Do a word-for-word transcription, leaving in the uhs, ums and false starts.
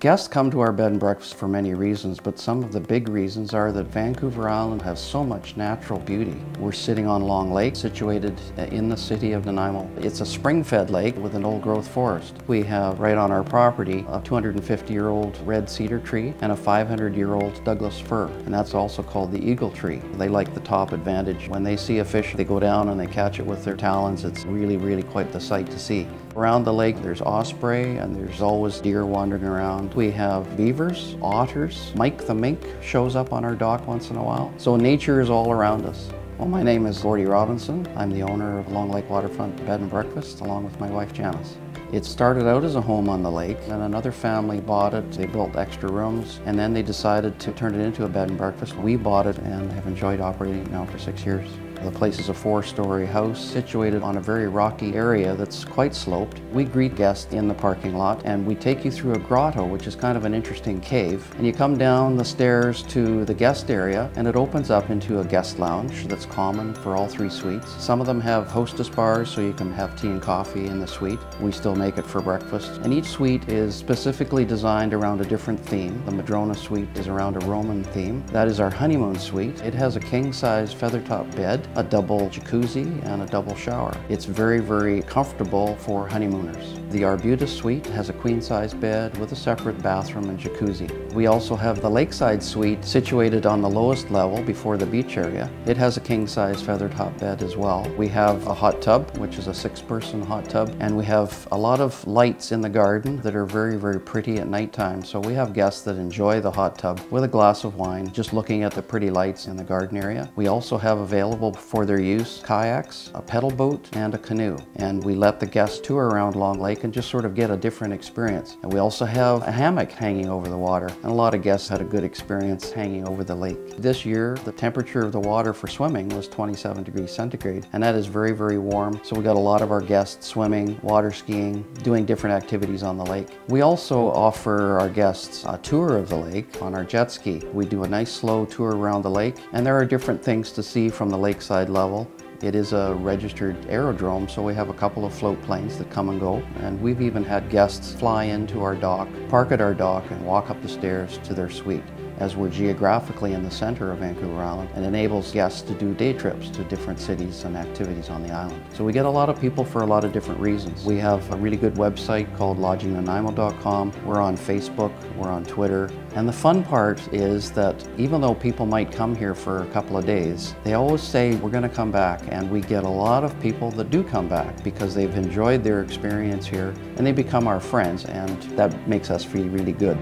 Guests come to our bed and breakfast for many reasons, but some of the big reasons are that Vancouver Island has so much natural beauty. We're sitting on Long Lake, situated in the city of Nanaimo. It's a spring-fed lake with an old-growth forest. We have right on our property a two hundred fifty year old red cedar tree and a five hundred year old Douglas fir, and that's also called the eagle tree. They like the top advantage. When they see a fish, they go down and they catch it with their talons. It's really, really quite the sight to see. Around the lake, there's osprey, and there's always deer wandering around. We have beavers, otters. Mike the mink shows up on our dock once in a while. So nature is all around us. Well, my name is Gordy Robinson. I'm the owner of Long Lake Waterfront Bed and Breakfast, along with my wife, Janice. It started out as a home on the lake, and another family bought it. They built extra rooms, and then they decided to turn it into a bed and breakfast. We bought it and have enjoyed operating it now for six years. The place is a four-story house situated on a very rocky area that's quite sloped. We greet guests in the parking lot, and we take you through a grotto, which is kind of an interesting cave. And you come down the stairs to the guest area, and it opens up into a guest lounge that's common for all three suites. Some of them have hostess bars, so you can have tea and coffee in the suite. We still make it for breakfast. And each suite is specifically designed around a different theme. The Madrona suite is around a Roman theme. That is our honeymoon suite. It has a king-size feather-top bed, a double jacuzzi, and a double shower. It's very, very comfortable for honeymooners. The Arbutus suite has a queen-size bed with a separate bathroom and jacuzzi. We also have the Lakeside suite situated on the lowest level before the beach area. It has a king-size feather-top bed as well. We have a hot tub, which is a six person hot tub, and we have a lot of lights in the garden that are very, very pretty at nighttime. So we have guests that enjoy the hot tub with a glass of wine, just looking at the pretty lights in the garden area. We also have available for their use kayaks, a pedal boat, and a canoe. And we let the guests tour around Long Lake and just sort of get a different experience. And we also have a hammock hanging over the water. And a lot of guests had a good experience hanging over the lake. This year, the temperature of the water for swimming was twenty-seven degrees centigrade, and that is very, very warm. So we got a lot of our guests swimming, water skiing, doing different activities on the lake. We also offer our guests a tour of the lake on our jet ski. We do a nice slow tour around the lake, and there are different things to see from the lakeside level. It is a registered aerodrome, so we have a couple of float planes that come and go, and we've even had guests fly into our dock, park at our dock, and walk up the stairs to their suite, as we're geographically in the center of Vancouver Island, and enables guests to do day trips to different cities and activities on the island. So we get a lot of people for a lot of different reasons. We have a really good website called lodging nanaimo dot com. We're on Facebook, we're on Twitter. And the fun part is that even though people might come here for a couple of days, they always say, we're gonna come back. And we get a lot of people that do come back because they've enjoyed their experience here, and they become our friends, and that makes us feel really good.